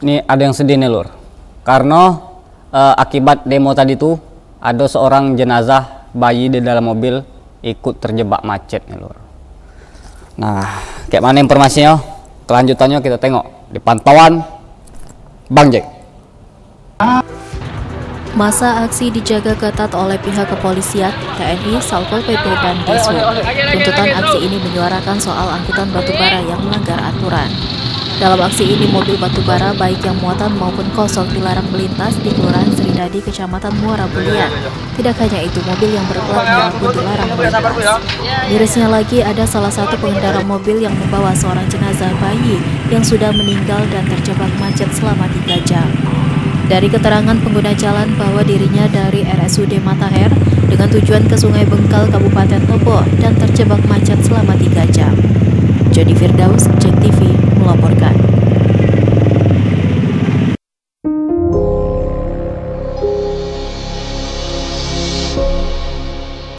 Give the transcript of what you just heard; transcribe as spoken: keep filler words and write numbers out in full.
Ini ada yang sedih nih Lur, karena e, akibat demo tadi tuh ada seorang jenazah bayi di dalam mobil ikut terjebak macet nih Lur. Nah, kayak mana informasinya? Kelanjutannya kita tengok di pantauan Bang Jack. Masa aksi dijaga ketat oleh pihak kepolisian, T N I, Satpol P P, dan Dishub. Tuntutan aksi ini menyuarakan soal angkutan batubara yang melanggar aturan. Dalam aksi ini, mobil batubara baik yang muatan maupun kosong dilarang melintas di Kelurahan Sri Dadi, Kecamatan Muara Bulia. Tidak hanya itu, mobil yang berplat merah pun dilarang melintas. Mirisnya lagi, ada salah satu pengendara mobil yang membawa seorang jenazah bayi yang sudah meninggal dan terjebak macet selama tiga jam. Dari keterangan pengguna jalan bahwa dirinya dari R S U D Mataher dengan tujuan ke Sungai Bengkal, Kabupaten Lombok, dan terjebak macet selama tiga jam. Jadi Firdaus, Jek T V melaporkan.